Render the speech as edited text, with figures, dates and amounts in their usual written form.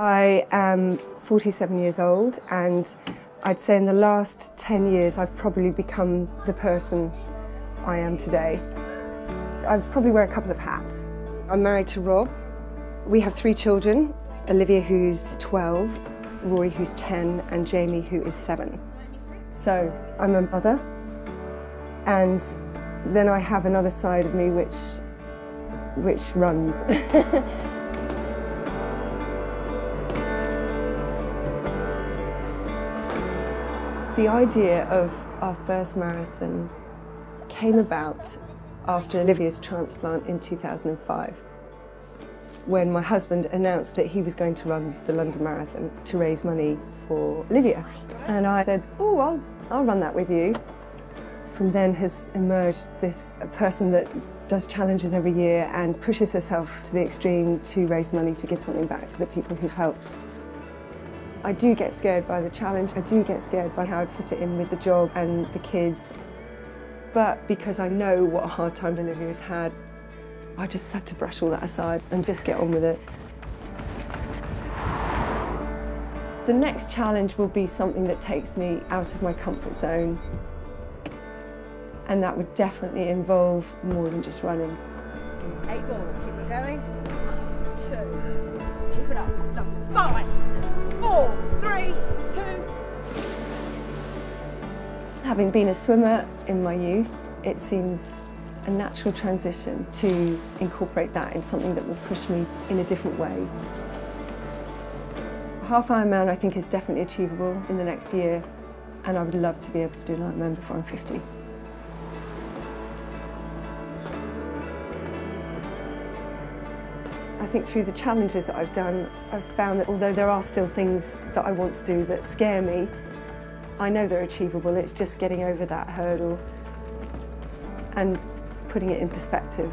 I am 47 years old, and I'd say in the last 10 years I've probably become the person I am today. I probably wear a couple of hats. I'm married to Rob. We have three children, Olivia who's 12, Rory who's 10, and Jamie who is 7. So I'm a mother, and then I have another side of me which runs. The idea of our first marathon came about after Olivia's transplant in 2005, when my husband announced that he was going to run the London Marathon to raise money for Olivia. And I said, oh, I'll run that with you. From then has emerged this person that does challenges every year and pushes herself to the extreme to raise money to give something back to the people who've helped. I do get scared by the challenge, I do get scared by how I'd fit it in with the job and the kids, but because I know what a hard time Olivia's had, I just had to brush all that aside and just get on with it. The next challenge will be something that takes me out of my comfort zone, and that would definitely involve more than just running. 8 more, keep it going, 2, keep it up, 5. 4, 3, 2. Having been a swimmer in my youth, it seems a natural transition to incorporate that in something that will push me in a different way. Half Ironman, I think, is definitely achievable in the next year, and I would love to be able to do an Ironman before I'm 50. I think through the challenges that I've done, I've found that although there are still things that I want to do that scare me, I know they're achievable. It's just getting over that hurdle and putting it in perspective.